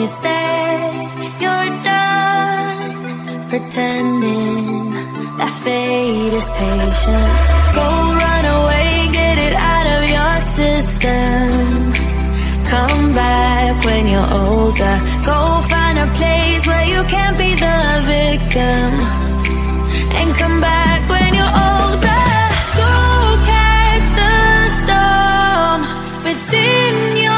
you said you're done pretending that fate is patient. Go run away, get it out of your system. Come back when you're older. Go find a place where you can't be the victim, and come back when you're older. Go catch the storm within your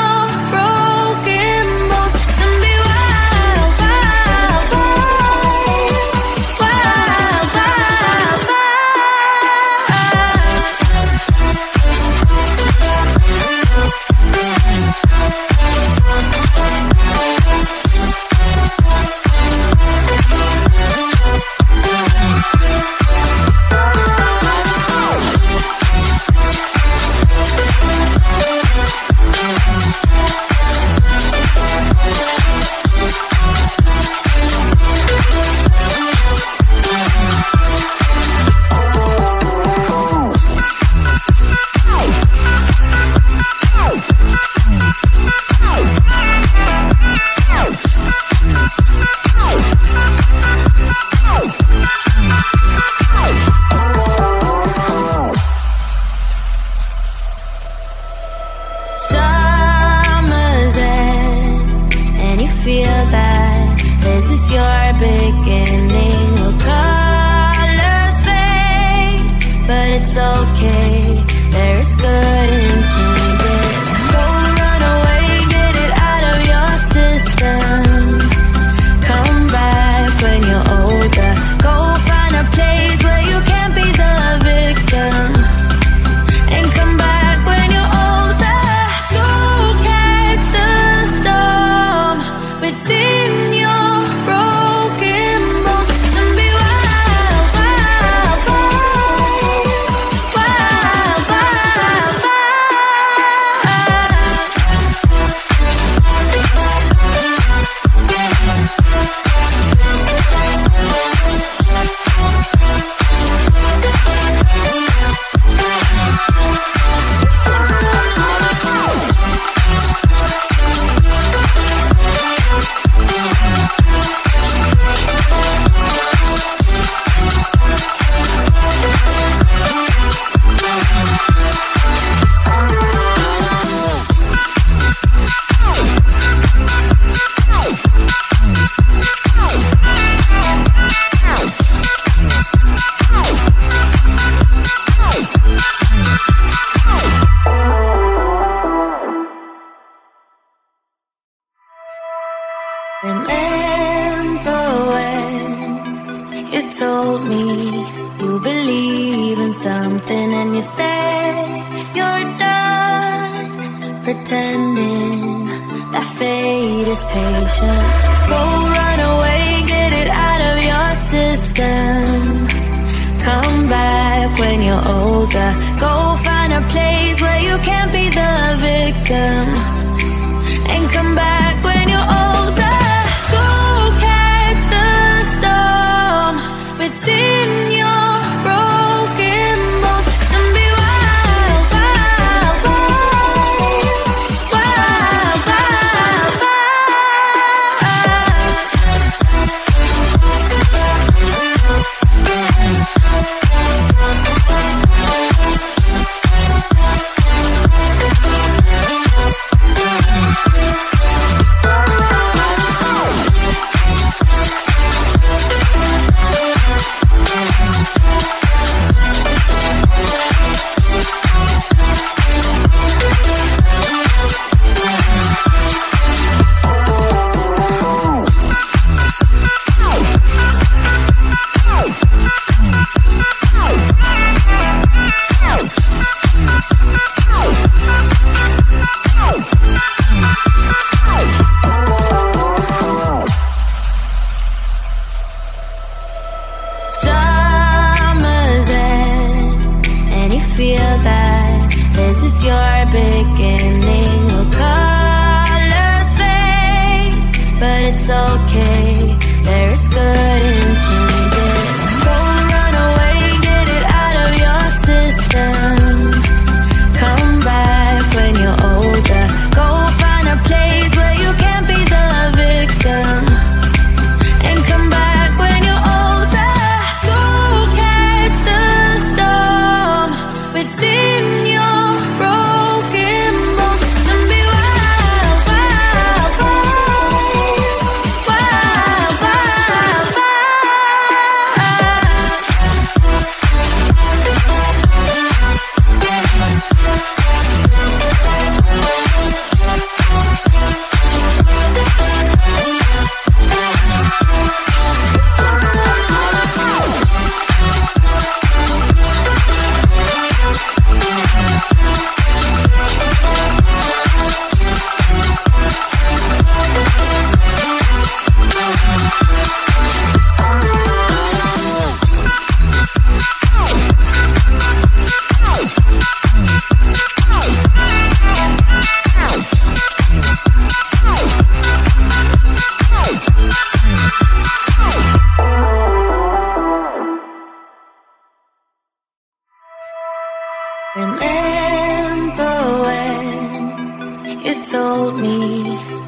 told me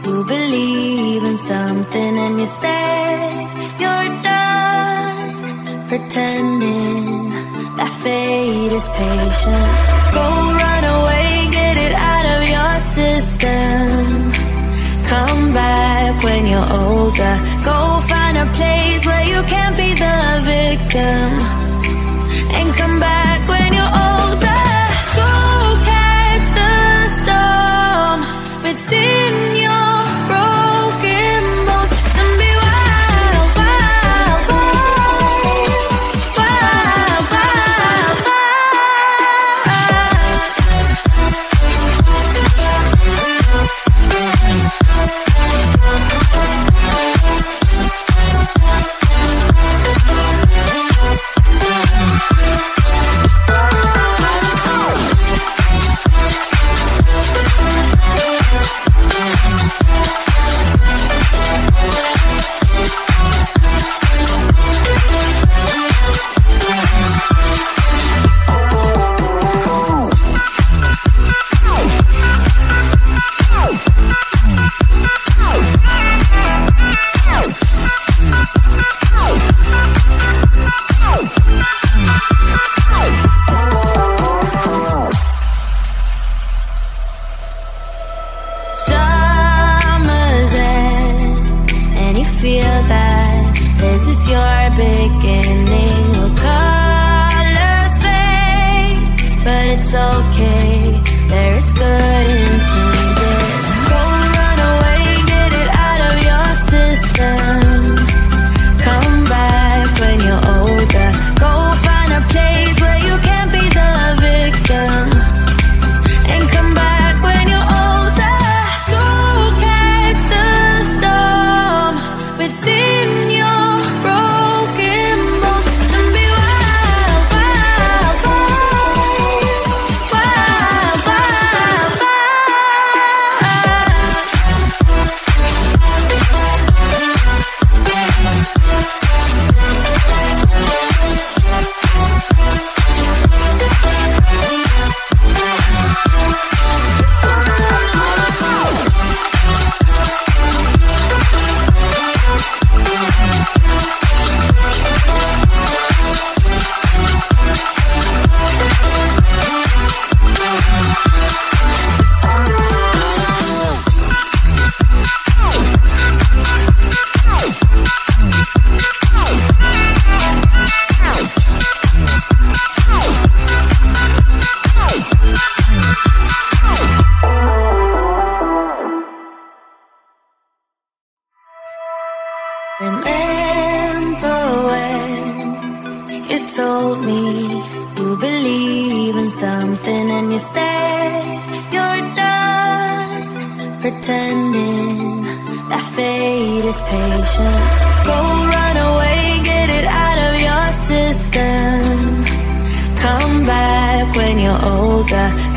you believe in something, and you said you're done pretending that fate is patient. Go run away, get it out of your system. Come back when you're older. Go find a place where you can't be the victim. And come back when you're older. Go catch the storm within your broken bones, and be wild, wild, wild, wild, wild, wild.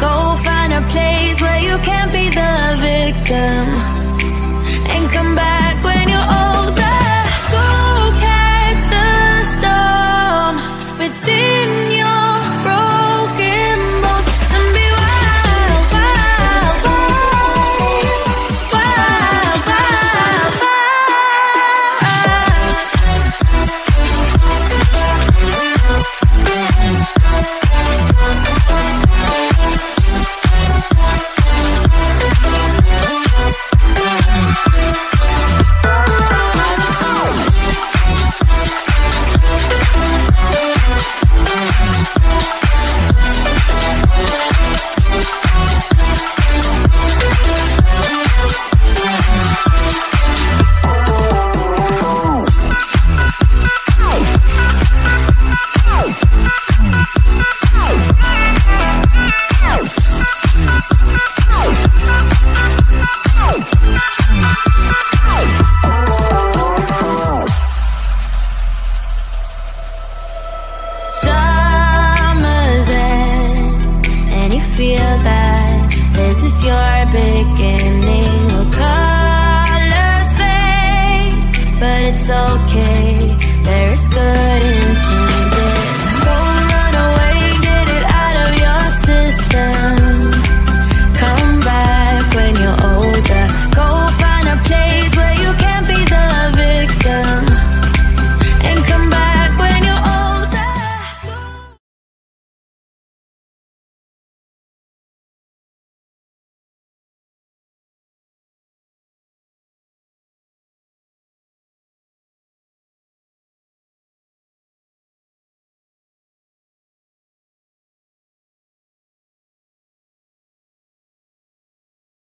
Go find a place where you can't be the victim.